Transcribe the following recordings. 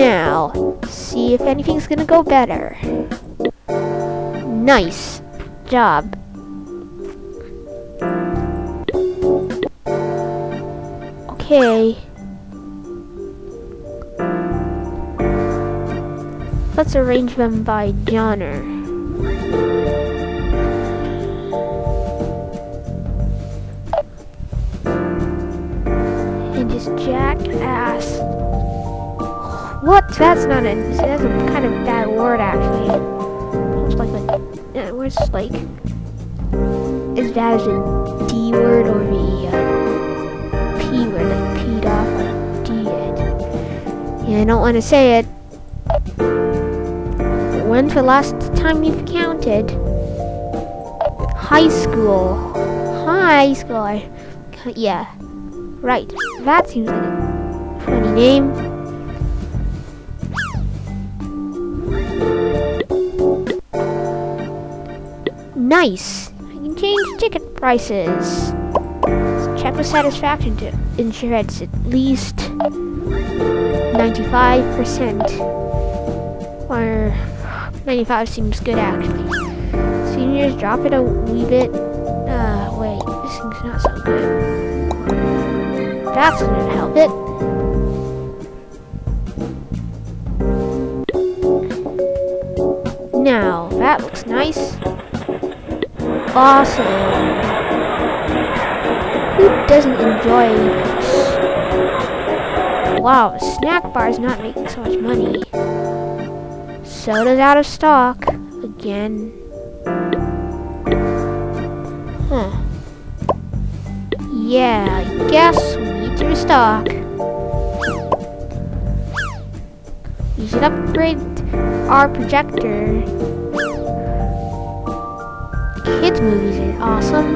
now. See if anything's gonna go better. Nice job. Okay. Let's arrange them by genre. And just jackass. What? That's a kind of bad word, actually. It's like where's like as bad as a D word or the P word, like P'd off or D it. Yeah, I don't want to say it. When's the last time you've counted? High school. High school. Yeah. Right. That seems like a funny name. Nice. I can change ticket prices. Let's check with satisfaction to ensure it's at least 95%. Or 95 seems good, actually. Seniors, drop it a wee bit. Wait, this thing's not so good. That's gonna help it. Now, that looks nice. Awesome. Who doesn't enjoy this? Wow, the snack bar's not making so much money. Soda's out of stock again. Huh. Yeah, I guess we need to restock. We should upgrade our projector. Kids' movies are awesome.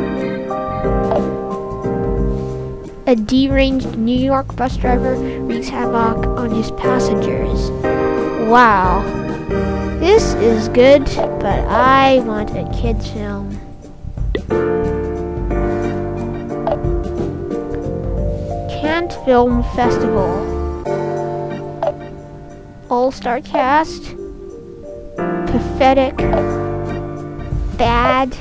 A deranged New York bus driver wreaks havoc on his passengers. Wow. This is good, but I want a kid's film. Cannes Film Festival. All-star cast. Pathetic. Bad.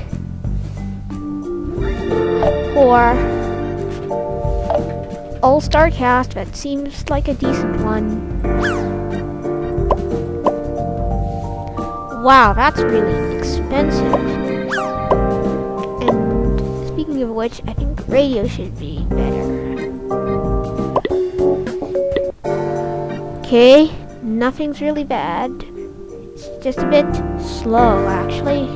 Poor. All-star cast, that seems like a decent one. Wow, that's really expensive. And speaking of which, I think radio should be better. Okay, nothing's really bad. It's just a bit slow, actually.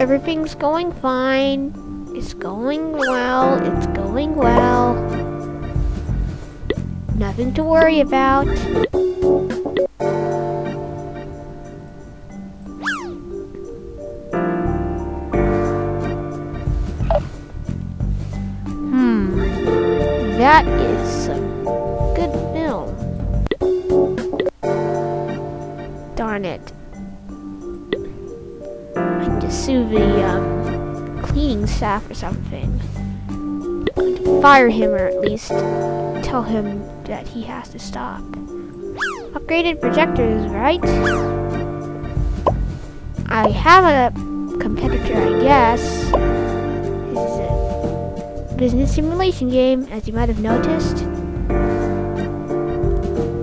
Everything's going fine. It's going well. It's going well. Nothing to worry about. That is some good film. Darn it. I can just sue the cleaning staff or something. Fire him, or at least tell him that he has to stop. Upgraded projectors, right? I have a competitor, I guess. This is a business simulation game, as you might have noticed.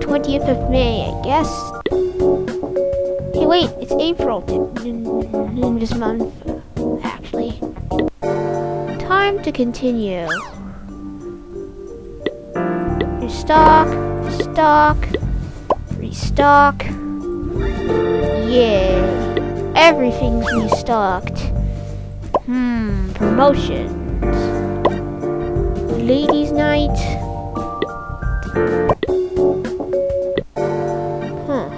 20th of May, I guess. Hey, wait, it's April in this month, actually. Time to continue. Restock, restock, restock. Yay. Everything's restocked. Promotions. Ladies' night. Huh.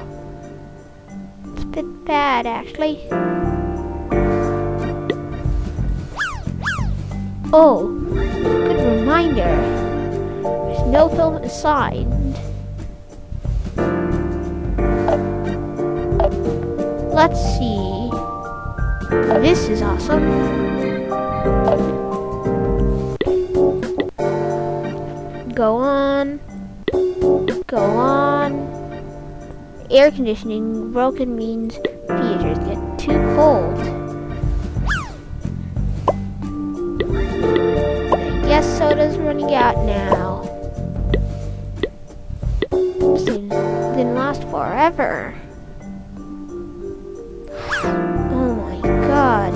It's a bit bad, actually. Oh, good reminder. No film assigned. Let's see. This is awesome. Go on. Go on. Air conditioning broken means theaters get too cold. Yes, soda's running out now. It's been lost forever. Oh my god.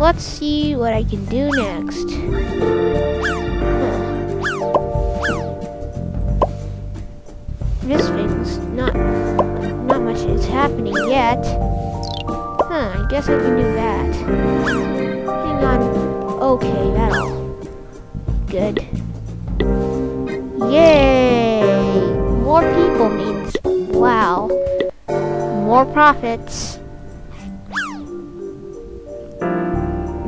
Let's see what I can do next. This thing's not much is happening yet. I guess I can do that. Hang on. Okay, that'll good. Yay! More people means wow. More profits.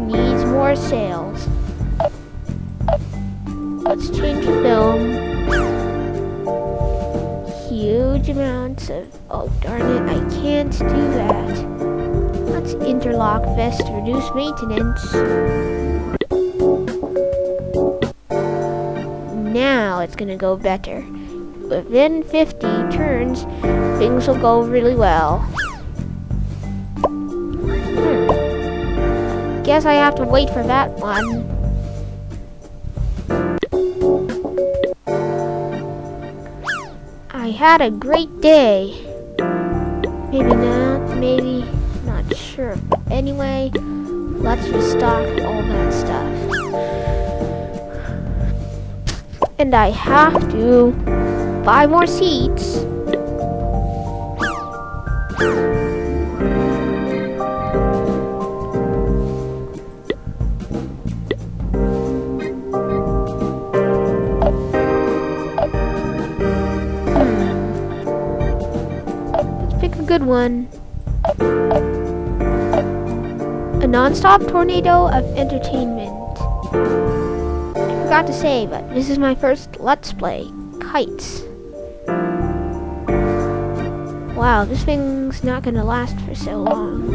Needs more sales. Let's change film. Huge amounts of, oh darn it, I can't do that. Let's interlock vest to reduce maintenance. Now it's gonna go better. Within 50 turns, things will go really well. Guess I have to wait for that one. I had a great day. Maybe not sure. But anyway, let's restock all that stuff. And I have to buy more seats. Good one. A non-stop tornado of entertainment. I forgot to say, but this is my first Let's Play, Kites. Wow, this thing's not gonna last for so long.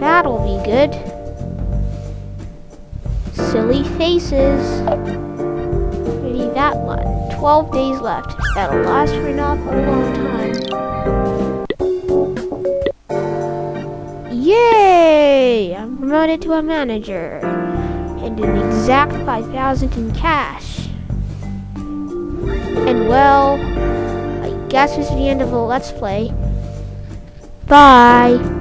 That'll be good. Silly faces. Maybe that one. 12 days left. That'll last for an awful long time. Yay! I'm promoted to a manager. And an exact 5,000 in cash. And well, I guess this is the end of the Let's Play. Bye!